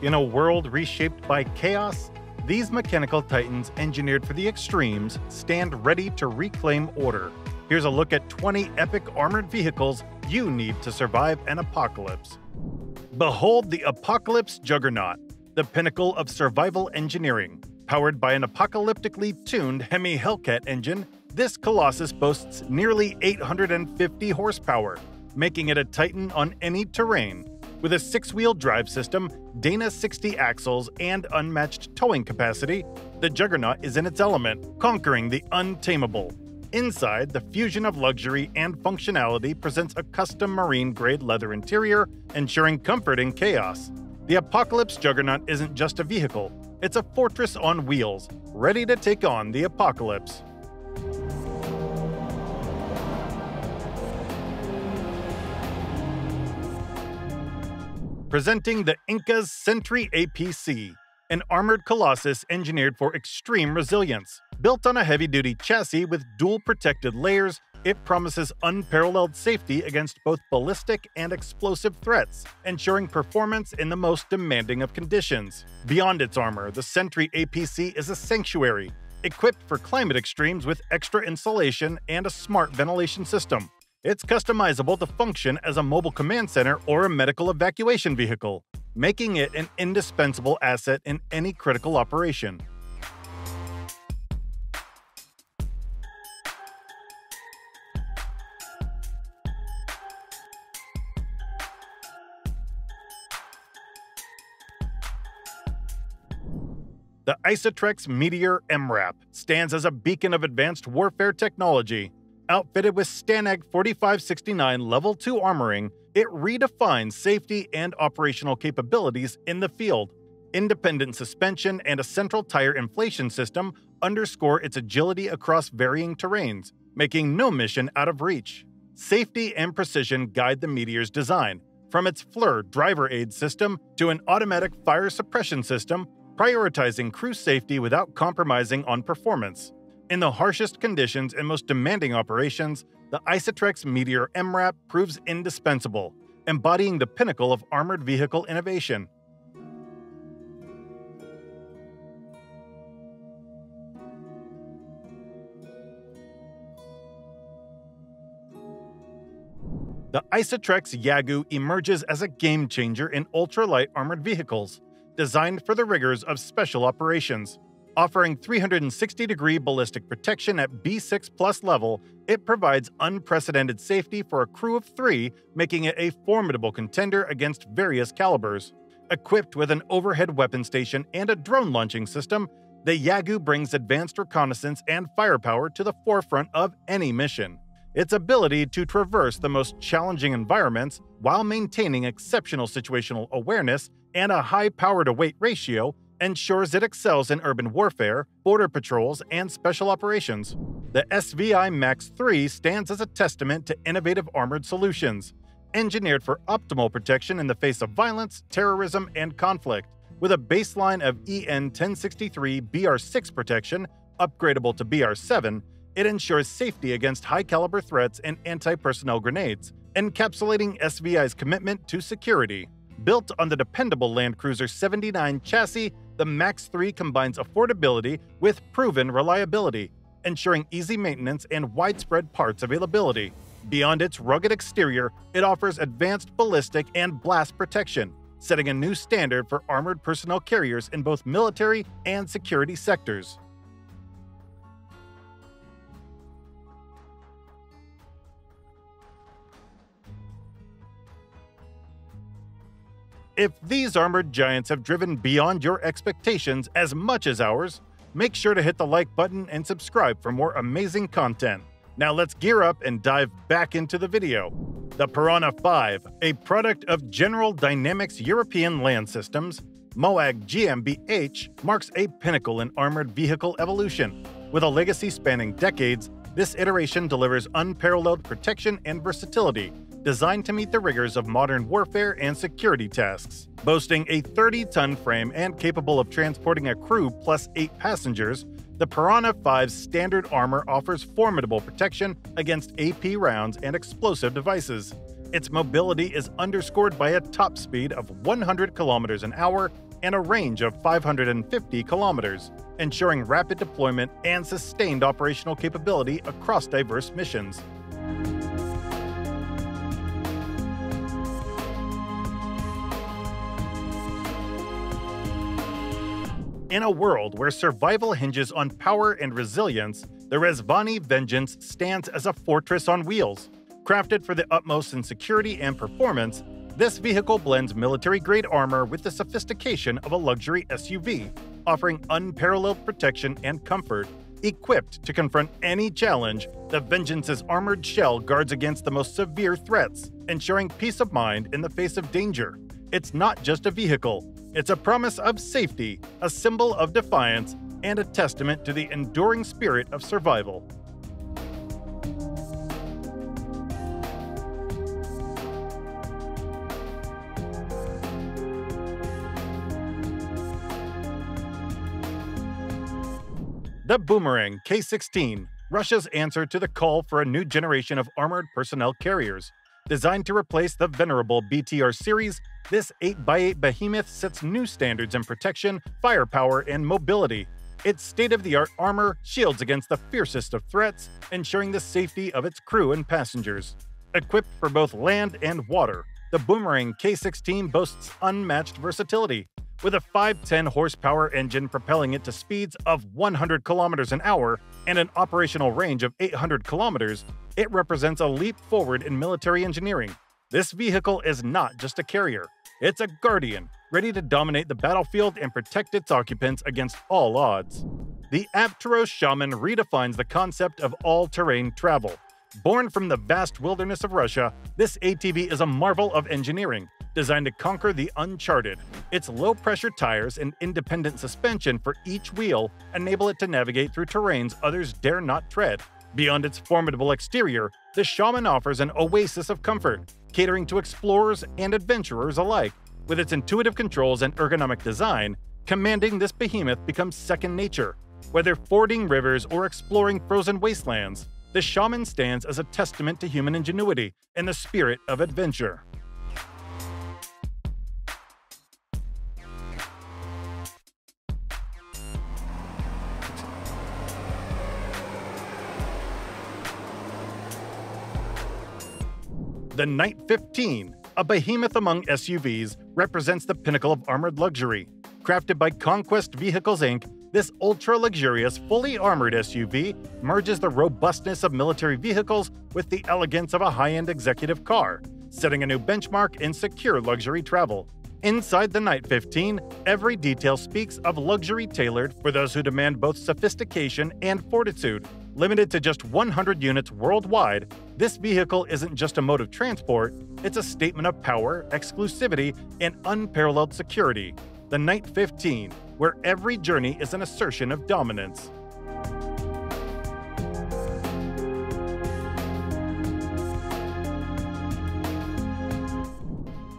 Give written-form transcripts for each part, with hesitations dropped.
In a world reshaped by chaos, these mechanical titans engineered for the extremes stand ready to reclaim order. Here's a look at 20 epic armored vehicles you need to survive an apocalypse. Behold the Apocalypse Juggernaut, the pinnacle of survival engineering. Powered by an apocalyptically tuned Hemi Hellcat engine, this Colossus boasts nearly 850 horsepower, making it a titan on any terrain. With a six-wheel drive system, Dana 60 axles, and unmatched towing capacity, the Juggernaut is in its element, conquering the untamable. Inside, the fusion of luxury and functionality presents a custom marine-grade leather interior, ensuring comfort in chaos. The Apocalypse Juggernaut isn't just a vehicle, it's a fortress on wheels, ready to take on the apocalypse. Presenting the INKAS Sentry APC, an armored colossus engineered for extreme resilience. Built on a heavy-duty chassis with dual protected layers, it promises unparalleled safety against both ballistic and explosive threats, ensuring performance in the most demanding of conditions. Beyond its armor, the Sentry APC is a sanctuary, equipped for climate extremes with extra insulation and a smart ventilation system. It's customizable to function as a mobile command center or a medical evacuation vehicle, making it an indispensable asset in any critical operation. The Isotrex Meteor MRAP stands as a beacon of advanced warfare technology. Outfitted with STANAG 4569 Level 2 armoring, it redefines safety and operational capabilities in the field. Independent suspension and a central tire inflation system underscore its agility across varying terrains, making no mission out of reach. Safety and precision guide the Meteor's design, from its FLIR driver aid system to an automatic fire suppression system, prioritizing crew safety without compromising on performance. In the harshest conditions and most demanding operations, the Isotrex Meteor MRAP proves indispensable, embodying the pinnacle of armored vehicle innovation. The Isotrex Yagu emerges as a game-changer in ultralight armored vehicles, designed for the rigors of special operations. Offering 360-degree ballistic protection at B6+ level, it provides unprecedented safety for a crew of 3, making it a formidable contender against various calibers. Equipped with an overhead weapon station and a drone launching system, the Yagu brings advanced reconnaissance and firepower to the forefront of any mission. Its ability to traverse the most challenging environments while maintaining exceptional situational awareness and a high power-to-weight ratio ensures it excels in urban warfare, border patrols, and special operations. The SVI Max 3 stands as a testament to innovative armored solutions, engineered for optimal protection in the face of violence, terrorism, and conflict. With a baseline of EN 1063 BR6 protection, upgradable to BR7, it ensures safety against high-caliber threats and anti-personnel grenades, encapsulating SVI's commitment to security. Built on the dependable Land Cruiser 79 chassis, the Max 3 combines affordability with proven reliability, ensuring easy maintenance and widespread parts availability. Beyond its rugged exterior, it offers advanced ballistic and blast protection, setting a new standard for armored personnel carriers in both military and security sectors. If these armored giants have driven beyond your expectations as much as ours, make sure to hit the like button and subscribe for more amazing content. Now let's gear up and dive back into the video. The Piranha V, a product of General Dynamics European Land Systems, MOAG GmbH, marks a pinnacle in armored vehicle evolution. With a legacy spanning decades, this iteration delivers unparalleled protection and versatility, designed to meet the rigors of modern warfare and security tasks. Boasting a 30-ton frame and capable of transporting a crew plus 8 passengers, the Piranha V's standard armor offers formidable protection against AP rounds and explosive devices. Its mobility is underscored by a top speed of 100 kilometers an hour and a range of 550 kilometers, ensuring rapid deployment and sustained operational capability across diverse missions. In a world where survival hinges on power and resilience, the Rezvani Vengeance stands as a fortress on wheels. Crafted for the utmost in security and performance, this vehicle blends military-grade armor with the sophistication of a luxury SUV, offering unparalleled protection and comfort. Equipped to confront any challenge, the Vengeance's armored shell guards against the most severe threats, ensuring peace of mind in the face of danger. It's not just a vehicle. It's a promise of safety, a symbol of defiance, and a testament to the enduring spirit of survival. The Boomerang K-16, Russia's answer to the call for a new generation of armored personnel carriers. Designed to replace the venerable BTR series, this 8x8 behemoth sets new standards in protection, firepower, and mobility. Its state-of-the-art armor shields against the fiercest of threats, ensuring the safety of its crew and passengers. Equipped for both land and water, the Boomerang K-16 boasts unmatched versatility, with a 510 horsepower engine propelling it to speeds of 100 kilometers an hour and an operational range of 800 kilometers. It represents a leap forward in military engineering. This vehicle is not just a carrier, it's a guardian, ready to dominate the battlefield and protect its occupants against all odds. The Avtoros Shaman redefines the concept of all-terrain travel. Born from the vast wilderness of Russia, this ATV is a marvel of engineering, designed to conquer the uncharted. Its low-pressure tires and independent suspension for each wheel enable it to navigate through terrains others dare not tread. Beyond its formidable exterior, the Shaman offers an oasis of comfort, catering to explorers and adventurers alike. With its intuitive controls and ergonomic design, commanding this behemoth becomes second nature. Whether fording rivers or exploring frozen wastelands, the Shaman stands as a testament to human ingenuity and the spirit of adventure. The Knight XV, a behemoth among SUVs, represents the pinnacle of armored luxury. Crafted by Conquest Vehicles Inc., this ultra-luxurious, fully armored SUV merges the robustness of military vehicles with the elegance of a high-end executive car, setting a new benchmark in secure luxury travel. Inside the Knight XV, every detail speaks of luxury tailored for those who demand both sophistication and fortitude. Limited to just 100 units worldwide, this vehicle isn't just a mode of transport, it's a statement of power, exclusivity, and unparalleled security. The Knight XV, where every journey is an assertion of dominance.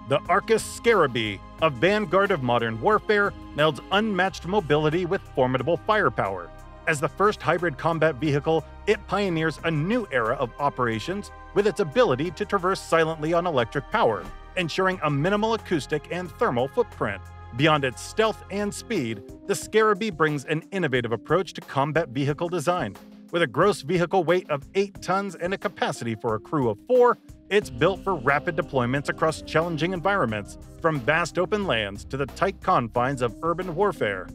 The Arquus Scarabee, a vanguard of modern warfare, melds unmatched mobility with formidable firepower. As the first hybrid combat vehicle, it pioneers a new era of operations with its ability to traverse silently on electric power, ensuring a minimal acoustic and thermal footprint. Beyond its stealth and speed, the Scarabee brings an innovative approach to combat vehicle design. With a gross vehicle weight of 8 tons and a capacity for a crew of 4, it's built for rapid deployments across challenging environments, from vast open lands to the tight confines of urban warfare.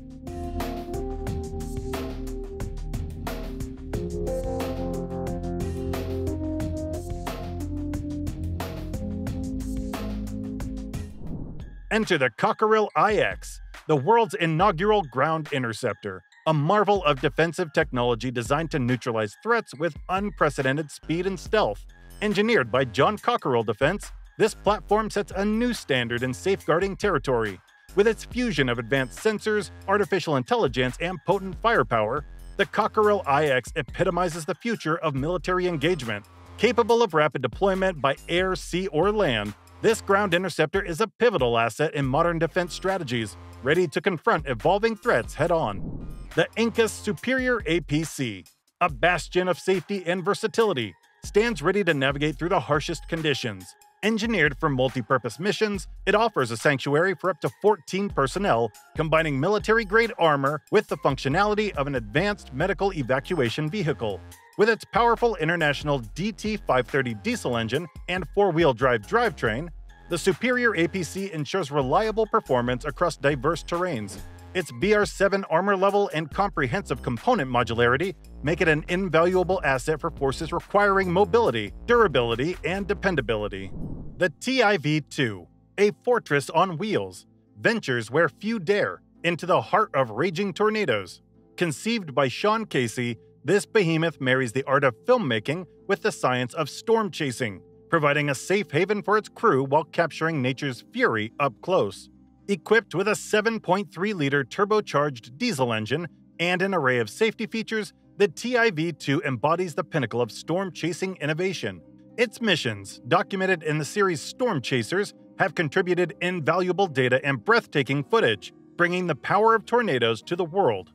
Enter the Cockerill i-X, the world's inaugural ground interceptor, a marvel of defensive technology designed to neutralize threats with unprecedented speed and stealth. Engineered by John Cockerill Defense, this platform sets a new standard in safeguarding territory. With its fusion of advanced sensors, artificial intelligence, and potent firepower, the Cockerill i-X epitomizes the future of military engagement. Capable of rapid deployment by air, sea, or land, this ground interceptor is a pivotal asset in modern defense strategies, ready to confront evolving threats head-on. The INKAS Superior APC, a bastion of safety and versatility, stands ready to navigate through the harshest conditions. Engineered for multi-purpose missions, it offers a sanctuary for up to 14 personnel, combining military-grade armor with the functionality of an advanced medical evacuation vehicle. With its powerful international DT530 diesel engine and four-wheel drive drivetrain, the Superior APC ensures reliable performance across diverse terrains. Its BR7 armor level and comprehensive component modularity make it an invaluable asset for forces requiring mobility, durability, and dependability. The TIV 2, a fortress on wheels, ventures where few dare, into the heart of raging tornadoes. Conceived by Sean Casey, this behemoth marries the art of filmmaking with the science of storm chasing, providing a safe haven for its crew while capturing nature's fury up close. Equipped with a 7.3-liter turbocharged diesel engine and an array of safety features, the TIV-2 embodies the pinnacle of storm-chasing innovation. Its missions, documented in the series Storm Chasers, have contributed invaluable data and breathtaking footage, bringing the power of tornadoes to the world.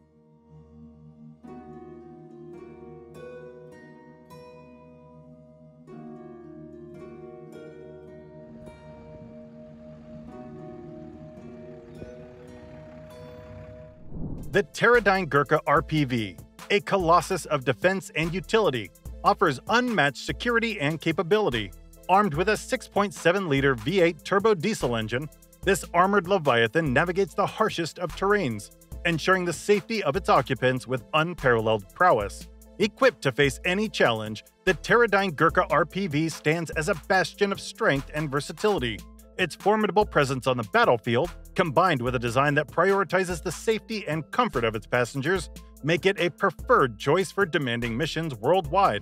The Terradyne Gurkha RPV, a colossus of defense and utility, offers unmatched security and capability. Armed with a 6.7-liter V8 turbo diesel engine, this armored Leviathan navigates the harshest of terrains, ensuring the safety of its occupants with unparalleled prowess. Equipped to face any challenge, the Terradyne Gurkha RPV stands as a bastion of strength and versatility. Its formidable presence on the battlefield, combined with a design that prioritizes the safety and comfort of its passengers, make it a preferred choice for demanding missions worldwide.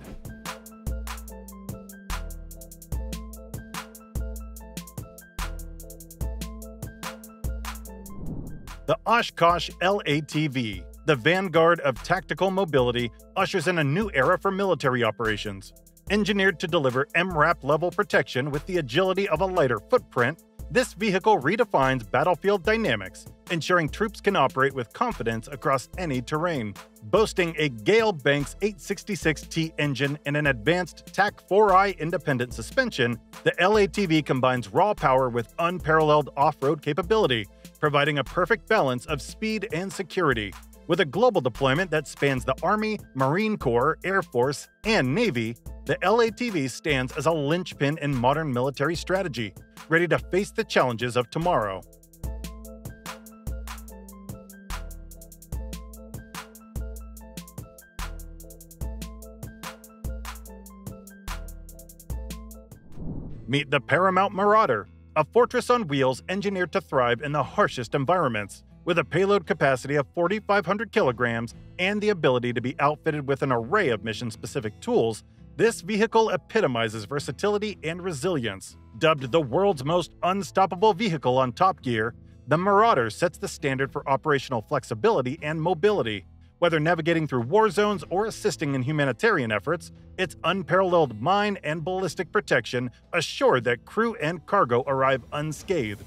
The Oshkosh L-ATV, the vanguard of tactical mobility, ushers in a new era for military operations. Engineered to deliver MRAP-level protection with the agility of a lighter footprint, this vehicle redefines battlefield dynamics, ensuring troops can operate with confidence across any terrain. Boasting a Gale Banks 866T engine and an advanced TAC 4i independent suspension, the LATV combines raw power with unparalleled off-road capability, providing a perfect balance of speed and security. With a global deployment that spans the Army, Marine Corps, Air Force, and Navy, the LATV stands as a linchpin in modern military strategy, ready to face the challenges of tomorrow. Meet the Paramount Marauder, a fortress on wheels engineered to thrive in the harshest environments. With a payload capacity of 4,500 kilograms and the ability to be outfitted with an array of mission-specific tools, this vehicle epitomizes versatility and resilience. Dubbed the world's most unstoppable vehicle on Top Gear, the Marauder sets the standard for operational flexibility and mobility. Whether navigating through war zones or assisting in humanitarian efforts, its unparalleled mine and ballistic protection assure that crew and cargo arrive unscathed.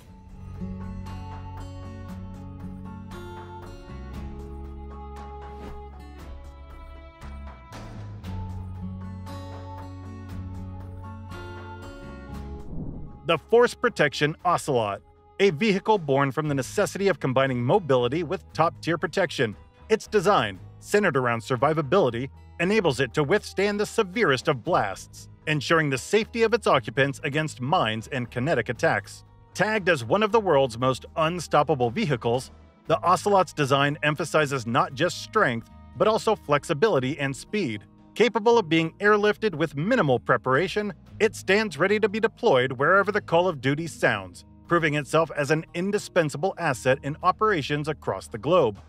The Force Protection Ocelot, a vehicle born from the necessity of combining mobility with top-tier protection. Its design, centered around survivability, enables it to withstand the severest of blasts, ensuring the safety of its occupants against mines and kinetic attacks. Tagged as one of the world's most unstoppable vehicles, the Ocelot's design emphasizes not just strength, but also flexibility and speed. Capable of being airlifted with minimal preparation, it stands ready to be deployed wherever the call of duty sounds, proving itself as an indispensable asset in operations across the globe.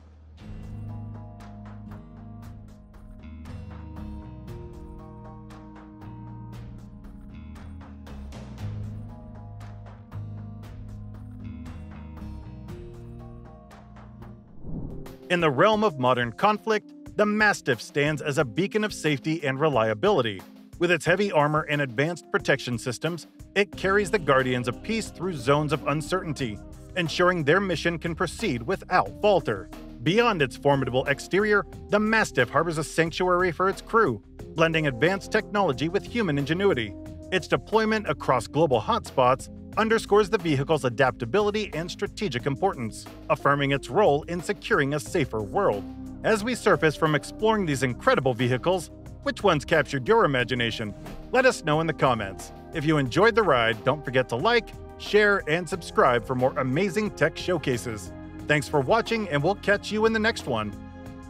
In the realm of modern conflict, the Mastiff stands as a beacon of safety and reliability. With its heavy armor and advanced protection systems, it carries the Guardians of Peace through zones of uncertainty, ensuring their mission can proceed without falter. Beyond its formidable exterior, the Mastiff harbors a sanctuary for its crew, blending advanced technology with human ingenuity. Its deployment across global hotspots underscores the vehicle's adaptability and strategic importance, affirming its role in securing a safer world. As we surface from exploring these incredible vehicles, which ones captured your imagination? Let us know in the comments. If you enjoyed the ride, don't forget to like, share, and subscribe for more amazing tech showcases. Thanks for watching, and we'll catch you in the next one.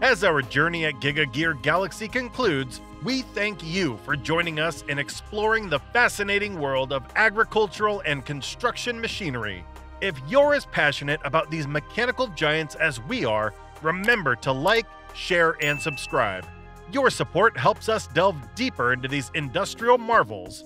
As our journey at Giga Gear Galaxy concludes, we thank you for joining us in exploring the fascinating world of agricultural and construction machinery. If you're as passionate about these mechanical giants as we are, remember to like, share, and subscribe. Your support helps us delve deeper into these industrial marvels.